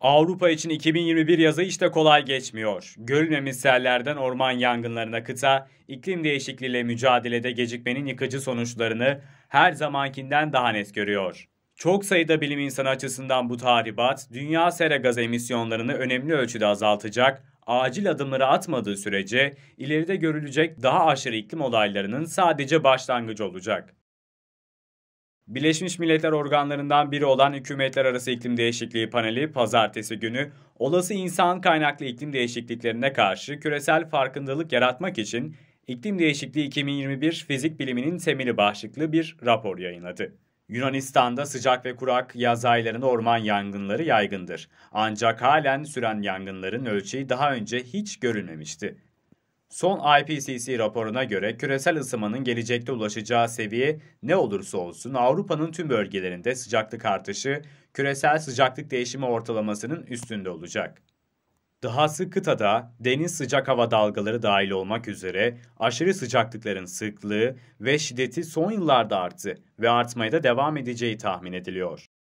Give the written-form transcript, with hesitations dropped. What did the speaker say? Avrupa için 2021 yazı hiç de kolay geçmiyor. Görülmemiş sellerden orman yangınlarına kıta, iklim değişikliğiyle mücadelede gecikmenin yıkıcı sonuçlarını her zamankinden daha net görüyor. Çok sayıda bilim insanı açısından bu tahribat, dünya sera gazı emisyonlarını önemli ölçüde azaltacak, acil adımları atmadığı sürece ileride görülecek daha aşırı iklim olaylarının sadece başlangıcı olacak. Birleşmiş Milletler organlarından biri olan Hükümetlerarası İklim Değişikliği Paneli, pazartesi günü olası insan kaynaklı iklim değişikliklerine karşı küresel farkındalık yaratmak için İklim Değişikliği 2021: Fizik Biliminin Temeli başlıklı bir rapor yayınladı. Yunanistan'da sıcak ve kurak yaz aylarında orman yangınları yaygındır. Ancak halen süren yangınların ölçeği daha önce hiç görülmemişti. Son IPCC raporuna göre küresel ısınmanın gelecekte ulaşacağı seviye ne olursa olsun Avrupa'nın tüm bölgelerinde sıcaklık artışı küresel sıcaklık değişimi ortalamasının üstünde olacak. Dahası kıtada deniz sıcak hava dalgaları dahil olmak üzere aşırı sıcaklıkların sıklığı ve şiddeti son yıllarda arttı ve artmaya da devam edeceği tahmin ediliyor.